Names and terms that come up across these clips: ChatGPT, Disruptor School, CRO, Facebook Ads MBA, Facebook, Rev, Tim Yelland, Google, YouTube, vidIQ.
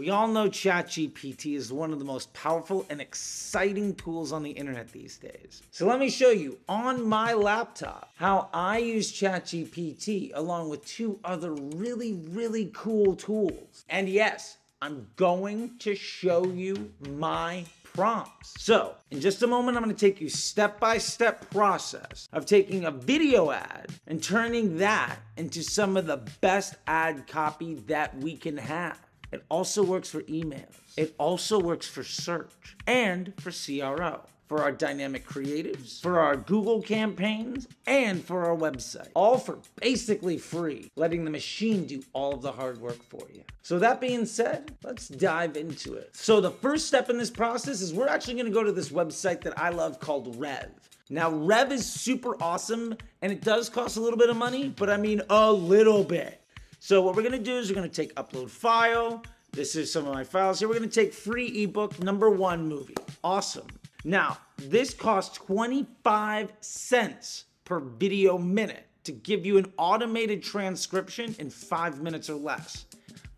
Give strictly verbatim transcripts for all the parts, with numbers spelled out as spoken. We all know ChatGPT is one of the most powerful and exciting tools on the internet these days. So let me show you on my laptop how I use ChatGPT along with two other really, really cool tools. And yes, I'm going to show you my prompts. So in just a moment, I'm going to take you step-by-step process of taking a video ad and turning that into some of the best ad copy that we can have. It also works for emails. It also works for search and for C R O, for our dynamic creatives, for our Google campaigns, and for our website, all for basically free, letting the machine do all of the hard work for you. So that being said, let's dive into it. So the first step in this process is we're actually gonna go to this website that I love called Rev. Now Rev is super awesome and it does cost a little bit of money, but I mean a little bit. So what we're gonna do is we're gonna take upload file. This is some of my files here. We're gonna take free ebook number one movie, awesome. Now, this costs twenty-five cents per video minute to give you an automated transcription in five minutes or less.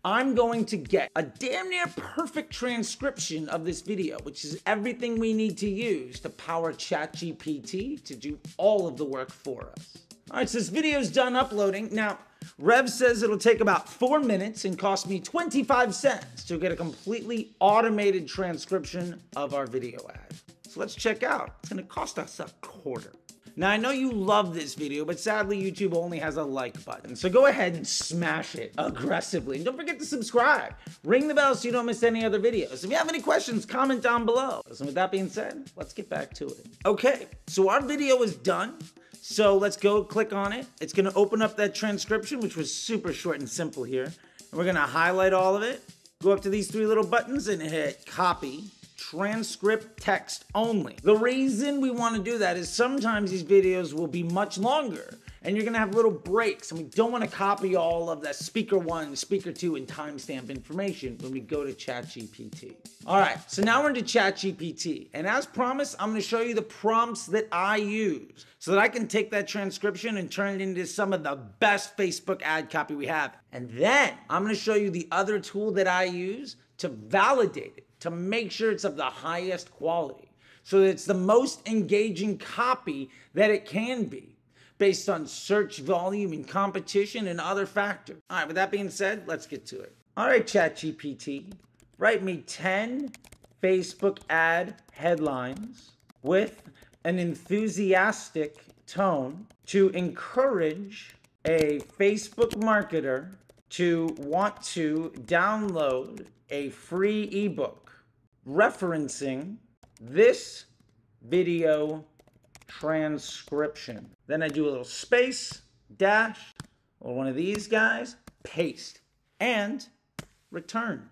I'm going to get a damn near perfect transcription of this video, which is everything we need to use to power ChatGPT to do all of the work for us. All right, so this video's done uploading. Now, Rev says it'll take about four minutes and cost me twenty-five cents to get a completely automated transcription of our video ad. So let's check out. It's gonna cost us a quarter. Now I know you love this video, but sadly YouTube only has a like button. So go ahead and smash it aggressively. And don't forget to subscribe. Ring the bell so you don't miss any other videos. If you have any questions, comment down below. So with that being said, let's get back to it. Okay, so our video is done. So let's go click on it. It's gonna open up that transcription, which was super short and simple here. And we're gonna highlight all of it. Go up to these three little buttons and hit copy. Transcript text only. The reason we want to do that is sometimes these videos will be much longer and you're going to have little breaks and we don't want to copy all of that speaker one, speaker two, and timestamp information when we go to ChatGPT. All right, so now we're into ChatGPT. And as promised, I'm going to show you the prompts that I use so that I can take that transcription and turn it into some of the best Facebook ad copy we have. And then I'm going to show you the other tool that I use to validate it, to make sure it's of the highest quality, so that it's the most engaging copy that it can be, based on search volume and competition and other factors. All right, with that being said, let's get to it. All right, ChatGPT, write me ten Facebook ad headlines with an enthusiastic tone to encourage a Facebook marketer to want to download a free ebook referencing this video transcription. Then I do a little space, dash, or one of these guys, paste, and return.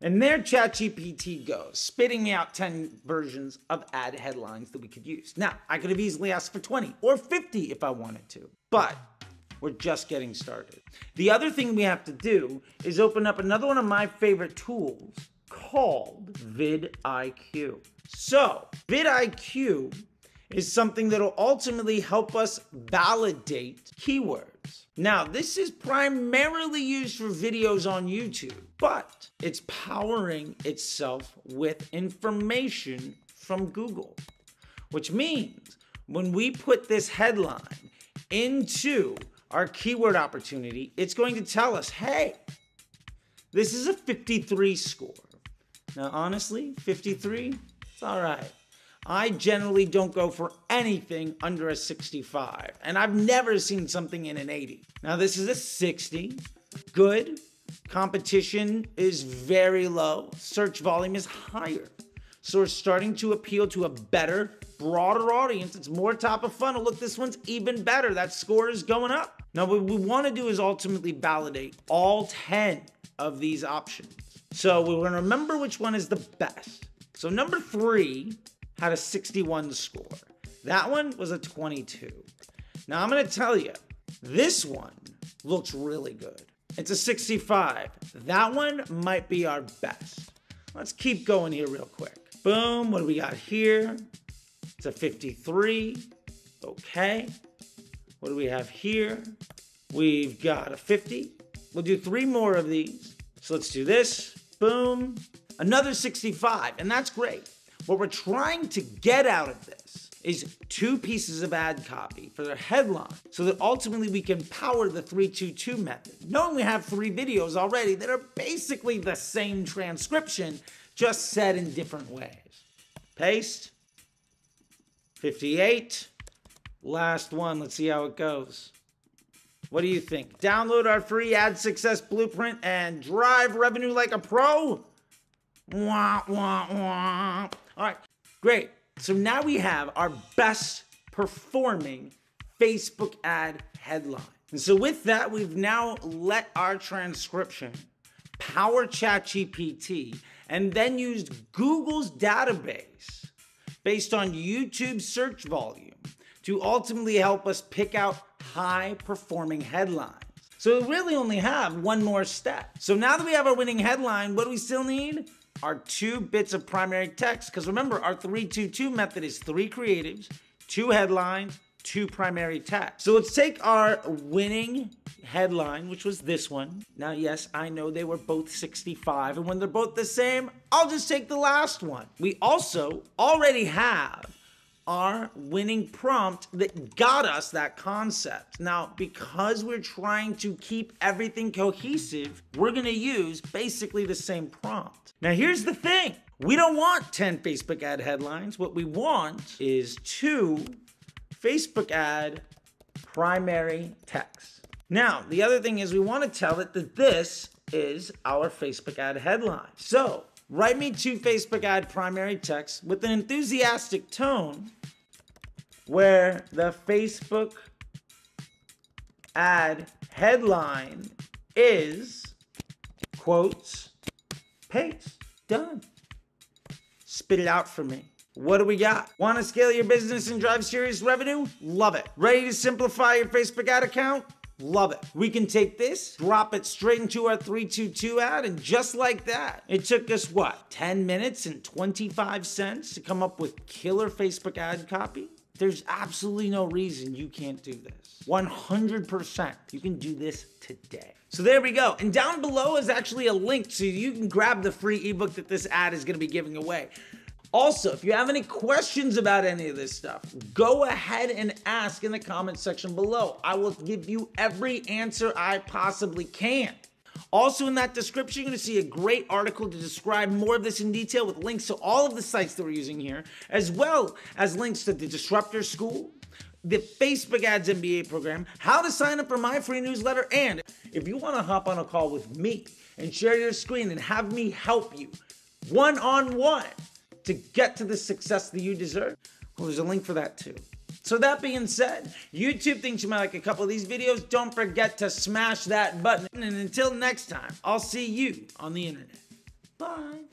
And there ChatGPT goes, spitting me out ten versions of ad headlines that we could use. Now, I could have easily asked for twenty or fifty if I wanted to, but we're just getting started. The other thing we have to do is open up another one of my favorite tools called vidIQ. So vidIQ is something that'll ultimately help us validate keywords. Now, this is primarily used for videos on YouTube, but it's powering itself with information from Google, which means when we put this headline into our keyword opportunity, it's going to tell us, hey, this is a fifty-three score. Now, honestly, fifty-three, it's all right. I generally don't go for anything under a sixty-five, and I've never seen something in an eighty. Now, this is a sixty, good. Competition is very low. Search volume is higher. So we're starting to appeal to a better, broader audience. It's more top of funnel. Look, this one's even better. That score is going up. Now, what we want to do is ultimately validate all ten of these options. So we're going to remember which one is the best. So number three had a sixty-one score. That one was a twenty-two. Now, I'm going to tell you, this one looks really good. It's a sixty-five. That one might be our best. Let's keep going here real quick. Boom, what do we got here? It's a fifty-three. Okay. What do we have here? We've got a fifty. We'll do three more of these. So let's do this. Boom. Another sixty-five. And that's great. What we're trying to get out of this is two pieces of ad copy for their headline so that ultimately we can power the three two two method. Knowing we have three videos already that are basically the same transcription, just said in different ways. Paste. fifty-eight. Last one. Let's see how it goes. What do you think? Download our free ad success blueprint and drive revenue like a pro? Wah, wah, wah. All right, great. So now we have our best performing Facebook ad headline. And so with that, we've now let our transcription power ChatGPT and then used Google's database based on YouTube search volume to ultimately help us pick out high-performing headlines. So we really only have one more step. So now that we have our winning headline, what do we still need? Our two bits of primary text, because remember, our three two two method is three creatives, two headlines, two primary text. So let's take our winning headline, which was this one. Now, yes, I know they were both sixty-five, and when they're both the same, I'll just take the last one. We also already have our winning prompt that got us that concept. Now, because we're trying to keep everything cohesive, we're gonna use basically the same prompt. Now, here's the thing. We don't want ten Facebook ad headlines. What we want is two Facebook ad primary texts. Now, the other thing is we wanna tell it that this is our Facebook ad headline. So, write me two Facebook ad primary texts with an enthusiastic tone where the Facebook ad headline is, quotes, paste, done. Spit it out for me. What do we got? Want to scale your business and drive serious revenue? Love it. Ready to simplify your Facebook ad account? Love it. We can take this, drop it straight into our three two two ad, and just like that, it took us, what, ten minutes and twenty-five cents to come up with killer Facebook ad copy? There's absolutely no reason you can't do this. one hundred percent. You can do this today. So there we go. And down below is actually a link so you can grab the free ebook that this ad is going to be giving away. Also, if you have any questions about any of this stuff, go ahead and ask in the comment section below. I will give you every answer I possibly can. Also in that description, you're going to see a great article to describe more of this in detail with links to all of the sites that we're using here, as well as links to the Disruptor School, the Facebook Ads M B A program, how to sign up for my free newsletter, and if you want to hop on a call with me and share your screen and have me help you one-on-one to get to the success that you deserve, well, there's a link for that too. So that being said, YouTube thinks you might like a couple of these videos. Don't forget to smash that button. And until next time, I'll see you on the internet. Bye.